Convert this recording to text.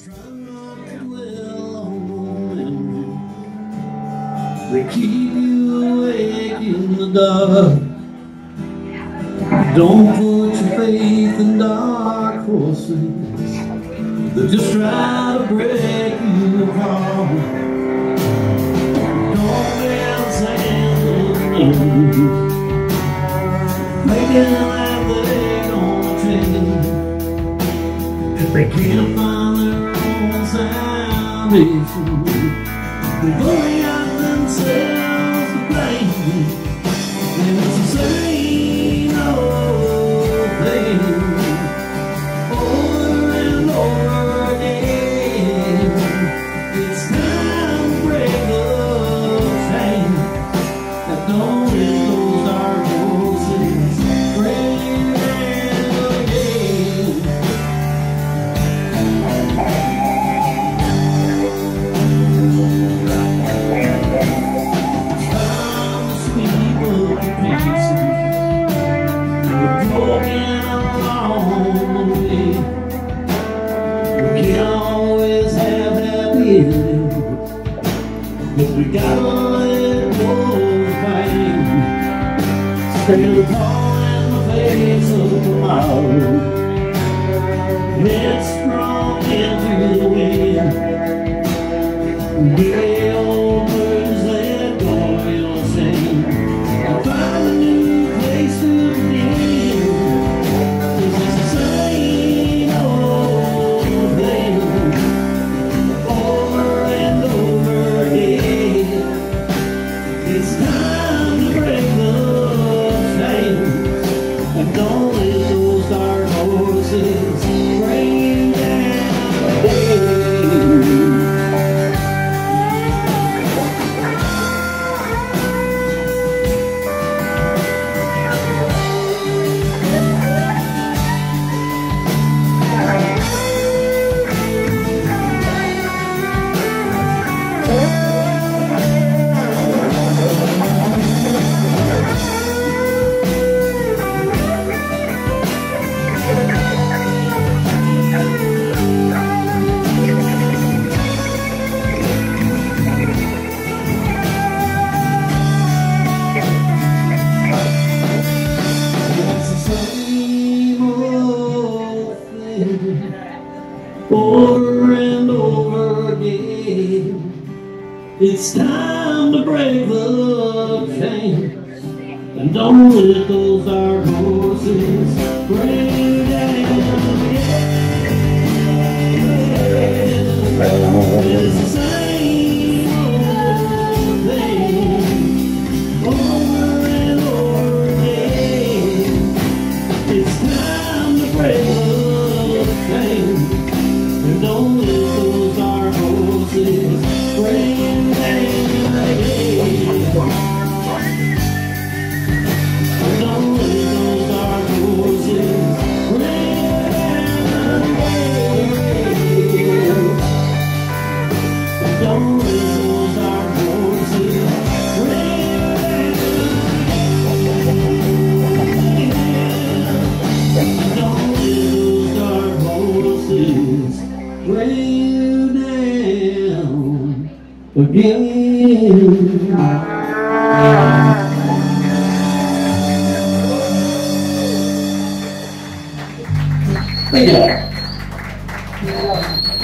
They keep you awake in the dark. Don't put your faith in dark horses. They just try to break you apart. Don't dance and run, making like they don't change. They can't find their own salvation. They've only got themselves to blame. And it's the same old thing over and over again. It's time to break the chain that don't let those dark horses trail again. But we gotta let go of fighting, stand tall in the face of tomorrow. Head strong into the wind. Gay old birds that go sing. I'll find a new place to begin. This is the same old thing over and over again. It's time to break the chains and don't let those dark horses rain down again. Over and over again, it's time to break the chains and don't let those dark horses break down. It's the same old thing over and over again. It's time to break the chains. Don't let those dark horses rain down again. Don't let those dark horses rain down again. Don't let those dark horses rain down again. Don't let those dark horses rain down again. Thank you.